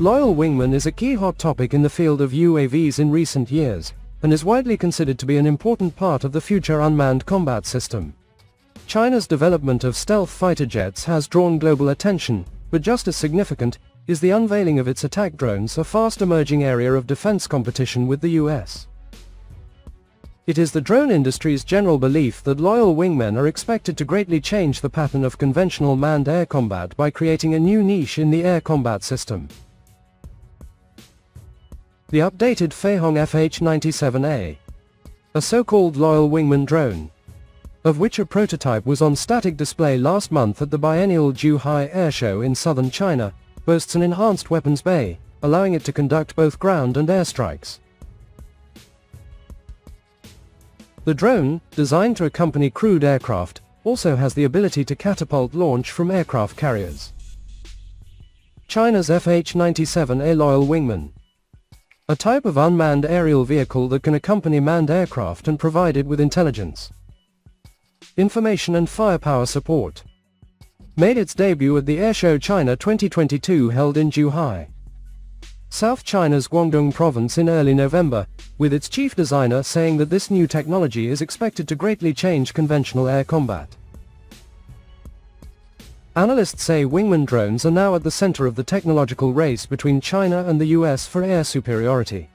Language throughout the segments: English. Loyal wingman is a key hot topic in the field of UAVs in recent years, and is widely considered to be an important part of the future unmanned combat system. China's development of stealth fighter jets has drawn global attention, but just as significant is the unveiling of its attack drones, a fast-emerging area of defense competition with the US. It is the drone industry's general belief that loyal wingmen are expected to greatly change the pattern of conventional manned air combat by creating a new niche in the air combat system. The updated Feihong FH-97A, a so-called loyal wingman drone, of which a prototype was on static display last month at the biennial Zhuhai Air Show in southern China, boasts an enhanced weapons bay, allowing it to conduct both ground and air strikes. The drone, designed to accompany crewed aircraft, also has the ability to catapult launch from aircraft carriers. China's FH-97A loyal wingman, a type of unmanned aerial vehicle that can accompany manned aircraft and provide it with intelligence, information and firepower support, made its debut at the Airshow China 2022 held in Zhuhai, South China's Guangdong province in early November, with its chief designer saying that this new technology is expected to greatly change conventional air combat. Analysts say wingman drones are now at the center of the technological race between China and the US for air superiority.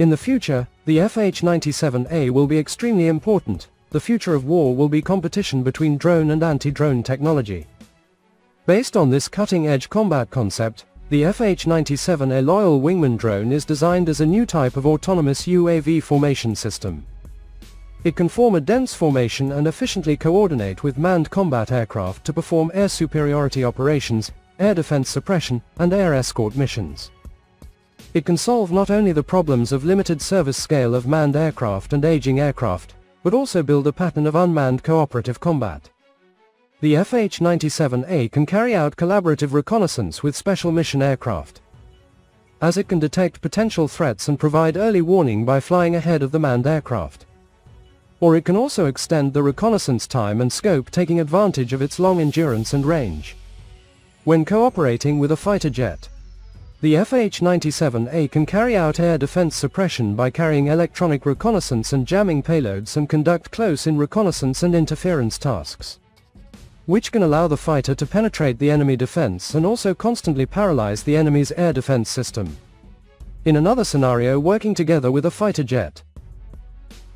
In the future, the FH-97A will be extremely important. The future of war will be competition between drone and anti-drone technology. Based on this cutting-edge combat concept, the FH-97A loyal wingman drone is designed as a new type of autonomous UAV formation system. It can form a dense formation and efficiently coordinate with manned combat aircraft to perform air superiority operations, air defense suppression, and air escort missions. It can solve not only the problems of limited service scale of manned aircraft and aging aircraft, but also build a pattern of unmanned cooperative combat. The FH-97A can carry out collaborative reconnaissance with special mission aircraft, as it can detect potential threats and provide early warning by flying ahead of the manned aircraft. Or it can also extend the reconnaissance time and scope, taking advantage of its long endurance and range. When cooperating with a fighter jet, the FH-97A can carry out air defense suppression by carrying electronic reconnaissance and jamming payloads, and conduct close-in reconnaissance and interference tasks, which can allow the fighter to penetrate the enemy defense and also constantly paralyze the enemy's air defense system. In another scenario, working together with a fighter jet,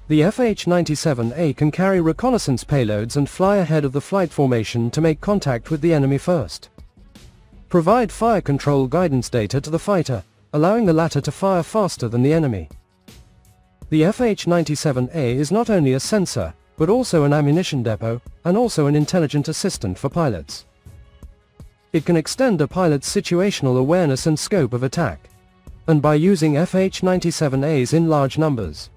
the FH-97A can carry reconnaissance payloads and fly ahead of the flight formation to make contact with the enemy first. Provide fire control guidance data to the fighter, allowing the latter to fire faster than the enemy. The FH-97A is not only a sensor, but also an ammunition depot, and also an intelligent assistant for pilots. It can extend a pilot's situational awareness and scope of attack, and by using FH-97As in large numbers,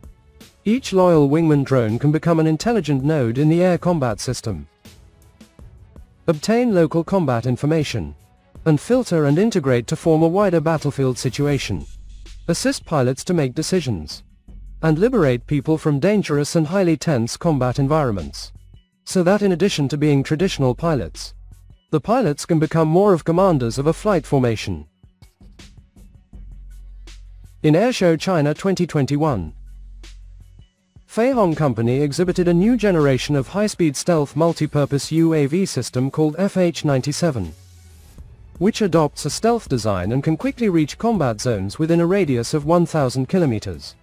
each loyal wingman drone can become an intelligent node in the air combat system. Obtain local combat information, and filter and integrate to form a wider battlefield situation. Assist pilots to make decisions, and liberate people from dangerous and highly tense combat environments, so that in addition to being traditional pilots, the pilots can become more of commanders of a flight formation. In Airshow China 2021, Feihong Company exhibited a new generation of high-speed stealth multi-purpose UAV system called FH-97, which adopts a stealth design and can quickly reach combat zones within a radius of 1,000 kilometers.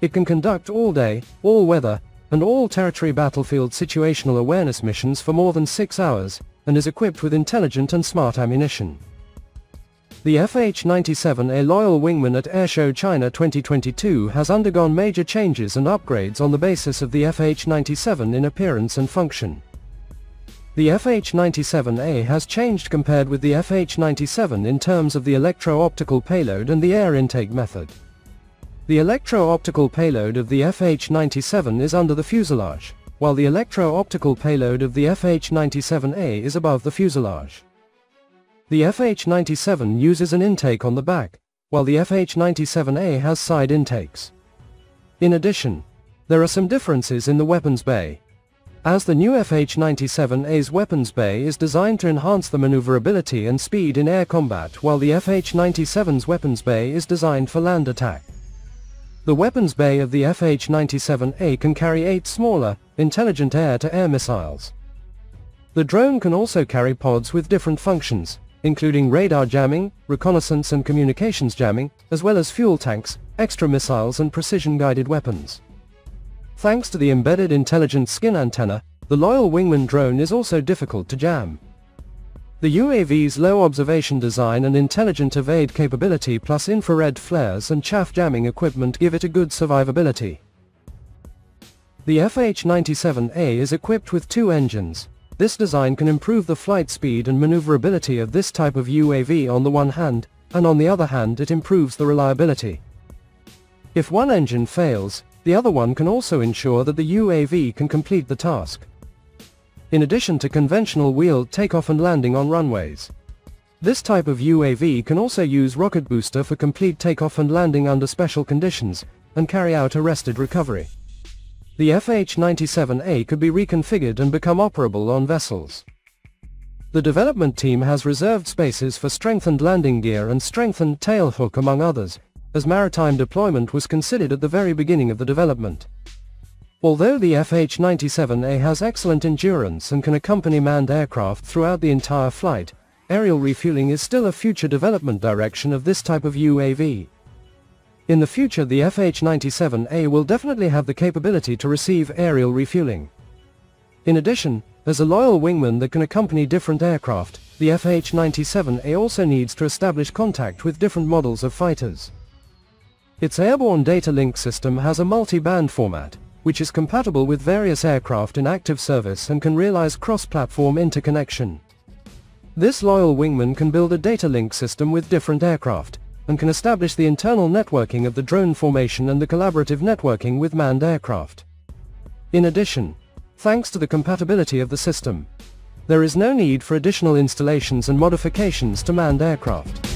It can conduct all-day, all-weather, and all-territory battlefield situational awareness missions for more than 6 hours, and is equipped with intelligent and smart ammunition. The FH-97A loyal wingman at Airshow China 2022 has undergone major changes and upgrades on the basis of the FH-97 in appearance and function. The FH-97A has changed compared with the FH-97 in terms of the electro-optical payload and the air intake method. The electro-optical payload of the FH-97 is under the fuselage, while the electro-optical payload of the FH-97A is above the fuselage. The FH-97 uses an intake on the back, while the FH-97A has side intakes. In addition, there are some differences in the weapons bay. as the new FH-97A's weapons bay is designed to enhance the maneuverability and speed in air combat, while the FH-97's weapons bay is designed for land attack. The weapons bay of the FH-97A can carry 8 smaller, intelligent air-to-air missiles. The drone can also carry pods with different functions, including radar jamming, reconnaissance and communications jamming, as well as fuel tanks, extra missiles and precision-guided weapons. Thanks to the embedded intelligent skin antenna, the Loyal Wingman drone is also difficult to jam. The UAV's low observation design and intelligent evade capability plus infrared flares and chaff jamming equipment give it a good survivability. The FH-97A is equipped with 2 engines. This design can improve the flight speed and maneuverability of this type of UAV on the one hand, and on the other hand it improves the reliability. If one engine fails, the other one can also ensure that the UAV can complete the task. In addition to conventional wheeled takeoff and landing on runways, this type of UAV can also use rocket booster for complete takeoff and landing under special conditions, and carry out arrested recovery. The FH-97A could be reconfigured and become operable on vessels. The development team has reserved spaces for strengthened landing gear and strengthened tailhook among others, as maritime deployment was considered at the very beginning of the development. Although the FH-97A has excellent endurance and can accompany manned aircraft throughout the entire flight, aerial refueling is still a future development direction of this type of UAV. In the future, the FH-97A will definitely have the capability to receive aerial refueling. In addition, as a loyal wingman that can accompany different aircraft, the FH-97A also needs to establish contact with different models of fighters. Its airborne data link system has a multi-band format, which is compatible with various aircraft in active service and can realize cross-platform interconnection. This loyal wingman can build a data link system with different aircraft, and can establish the internal networking of the drone formation and the collaborative networking with manned aircraft. In addition, thanks to the compatibility of the system, there is no need for additional installations and modifications to manned aircraft.